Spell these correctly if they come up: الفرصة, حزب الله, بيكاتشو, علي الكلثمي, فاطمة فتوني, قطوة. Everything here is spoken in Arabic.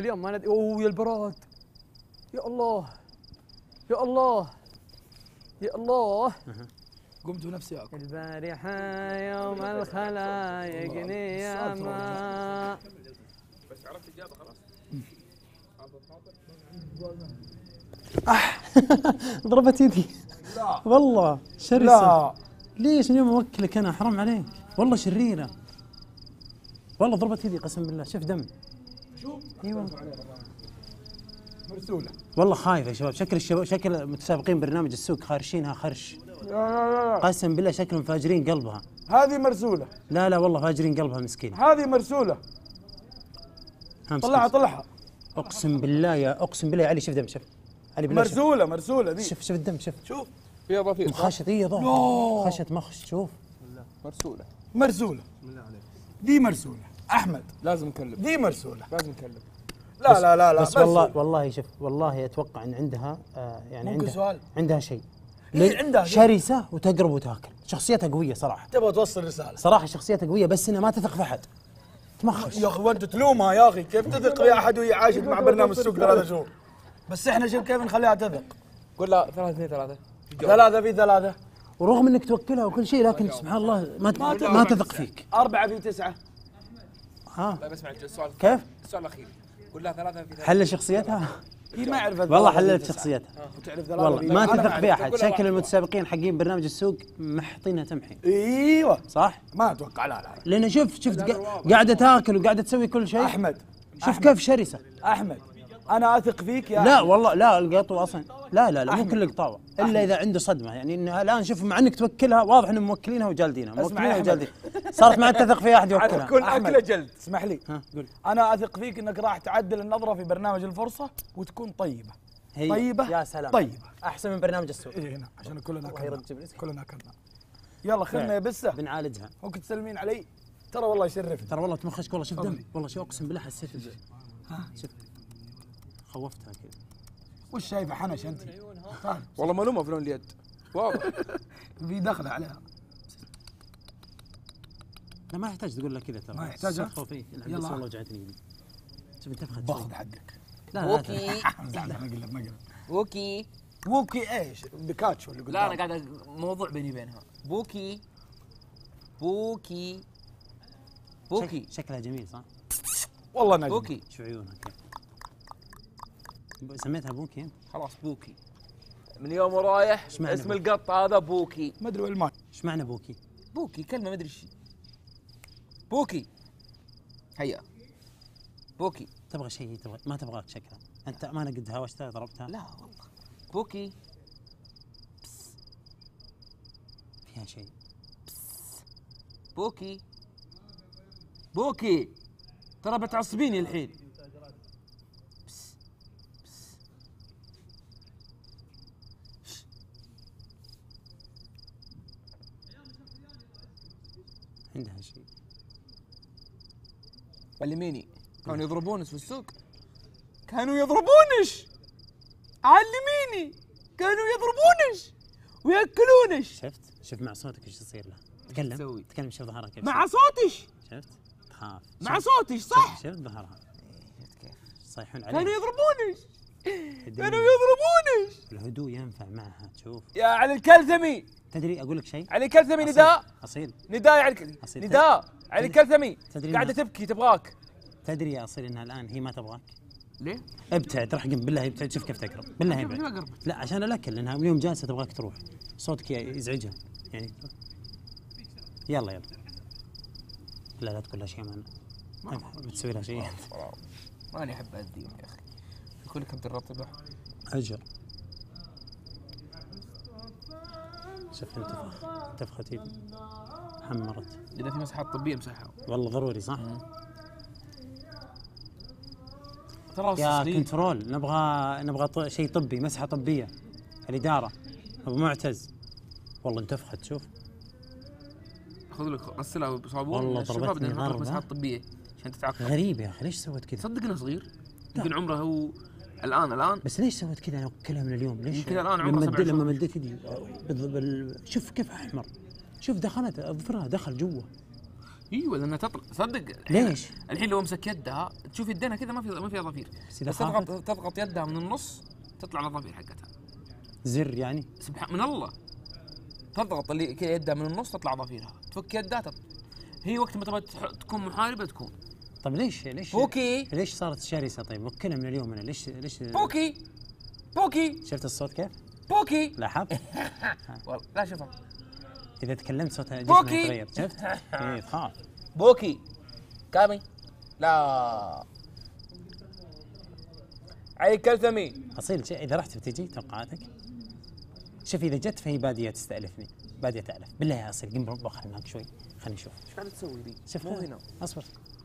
اليوم ما ندري. اوه يا البراد، يا الله يا الله يا الله. قمت بنفسي اكل البارحه يوم الخلايق نياما. بس عرفت الاجابه خلاص. ضربت يدي والله. شرسه ليش؟ اليوم اوكلك انا، حرام عليك والله، شريره والله. ضربت يدي قسم بالله، شوف دم. شوف ايوه مرسوله والله. خايفه يا شباب، شكل متسابقين برنامج السوق خارشينها خرش. لا لا لا قسم بالله شكلهم فاجرين قلبها. هذه مرسوله. لا لا والله فاجرين قلبها مسكين. هذه مرسوله. طلعها طلعها اقسم بالله، يا اقسم بالله يا علي. شوف دم، شوف علي بالله. مرسوله مرسوله ذي. شوف شوف الدم، شوف شوف فيها ضفير خشت. هي ضفير خشت مخش. شوف بالله مرسوله مرسوله بالله عليك. دي مرسوله احمد، لازم نكلم. دي مرسوله لازم نكلم. لا لا لا لا بس والله والله. شوف والله اتوقع ان عندها يعني ممكن عندها سؤال. عندها شيء، عندها شرسه وتقرب وتاكل. شخصيتها قويه صراحه، تبغى توصل رساله صراحه. شخصيتها قويه بس انها ما تثق في احد. تمخش يا اخي، وانت تلومها يا اخي. كيف تثق في احد وهي عاشت مع برنامج السوق 3 شهور؟ بس احنا شوف كيف نخليها تثق. قول لها 3-2-3 3-3 ورغم انك توكلها وكل شيء لكن سبحان الله ما تثق فيك. 4-9 ها. لا بسمع السؤال كيف؟ السؤال الاخير قول لها 3-3 حل شخصيتها؟ هي ما عرفت والله. حللت شخصيتها وتعرف والله. ما تثق في احد. شكل المتسابقين حقين برنامج السوق محطينها تمحين. ايوه صح؟ ما اتوقع. لا لا لان شفت قاعده تاكل وقاعده تسوي كل شيء. احمد شوف كيف شرسه. احمد انا اثق فيك يا. لا والله لا القطوه اصلا. لا لا لا مو كل القطاوه الا اذا عنده صدمه يعني. انها الان شوف مع انك توكلها واضح انهم موكلينها وجالدينها. موكلينها وجالدينها صارت ما تثق في احد يوكلها. كل اكله جلد. اسمح لي قول. انا اثق فيك انك راح تعدل النظره في برنامج الفرصه وتكون طيبه. هي طيبه يا سلام، طيبه احسن من برنامج السوق. اي هنا عشان كلنا اكلنا كلنا اكلنا. يلا خلنا يا بسه بنعالجها. ممكن تسلمين علي ترى والله يشرفني. ترى والله تمخشك والله. شوف دمي والله. شو اقسم بالله حسيت ها. شوف خوفتها كذا. وش شايفه حنش انت؟ والله ملومه في لون اليد واضح. في دخله عليها. لا ما يحتاج تقول لك كذا ترى. ما يحتاج فيك. يلا والله وجعتني يدي. شوف انتفخت. باخذ حقك. لا ووكي. ما اقلب. ووكي. ووكي ايش؟ بيكاتشو اللي قلت. لا انا قاعد موضوع بيني وبينها. بوكي. بوكي. بوكي. شكلها جميل صح؟ والله نجم. بوكي. شو عيونها كذا. سميتها بوكي انت؟ خلاص بوكي من يوم ورايح اسم القط هذا بوكي. ما ادري والله ايش معنى بوكي. بوكي كلمه ما ادري ايش. بوكي هيا بوكي. تبغى شيء تبغى ما تبغاك شكلها انت. ما انا قد هاوشتها ضربتها. لا والله بوكي بس فيها شيء. بس بوكي بوكي ترى بتعصبيني الحين. عندها شيء. علميني. كانوا يضربونش في السوق. كانوا يضربونش. علميني. كانوا يضربونش وياكلونش. شفت؟ شوف مع صوتك ايش يصير له. تكلم. تكلم شوف ظهرها كيف. مع صوتش. شفت؟ تخاف. مع صوتش صح. شفت ظهرها. شفت كيف؟ صيحون عليك. كانوا يضربونش. كانوا يضربونش. الهدوء ينفع معها تشوف. يا علي الكلثمي. تدري اقول لك شيء؟ علي الكلثمي نداء اصيل. نداء علي نداء علي الكلثمي قاعده تبكي تبغاك. تدري يا اصيل انها الان هي ما تبغاك. ليه؟ ابتعد رحقن بالله ابتعد. شوف كيف تقرب بالله ابتعد. لا عشان الاكل لانها اليوم جالسه تبغاك تروح. صوتك يزعجها يعني. يلا يلا. لا لا تقول لها شيء. ما بتسوي لها شيء. ماني احب اذيك يا اخي. يقول لك انت الرطبه اجر. شفت انتفخت يدي حمرت. اذا في مساحات طبيه امسحها والله ضروري صح؟ ترى يا كنترول نبغى شيء طبي. مسحه طبيه الاداره ابو معتز. والله انتفخت شوف. خذ لك غسلها بصابون. والله ضربتني ضربة مسحات طبيه عشان تتعقم. غريب يا اخي ليش سوت كذا؟ صدقنا صغير يمكن عمره هو الان بس ليش سويت كذا؟ انا اكلها من اليوم ليش كذا الان عمره؟ لما مديت يدي شوف كيف احمر. شوف دخلت ظفرها دخل جوا. ايوه لانها تطلع صدق. ليش؟ الحين لو امسك يدها تشوف يدينها كذا ما فيها ضفير، بس تضغط يدها من النص تطلع الضفير حقتها. زر يعني؟ سبحان من الله. تضغط اللي كذا يدها من النص تطلع ضفيرها، تفك يدها هي وقت ما تبغى تكون محاربه تكون. طيب ليش بوكي؟ ليش صارت شرسه؟ طيب وكنا من اليوم انا ليش بوكي شفت الصوت كيف؟ بوكي لاحظت؟ والله لا شوفها إذا تكلمت صوتها جسمها يتغير، شفت؟ إيه تخاف. بوكي كامي لا علي كلثمي أصيل. إذا رحت بتجي توقعاتك؟ شوف إذا جت فهي بادية تستألفني، بادية تألف بالله يا أصيل. قم بخل معك شوي خليني أشوف. إيش قاعد تسوي لي؟ شوف هنا أصبر.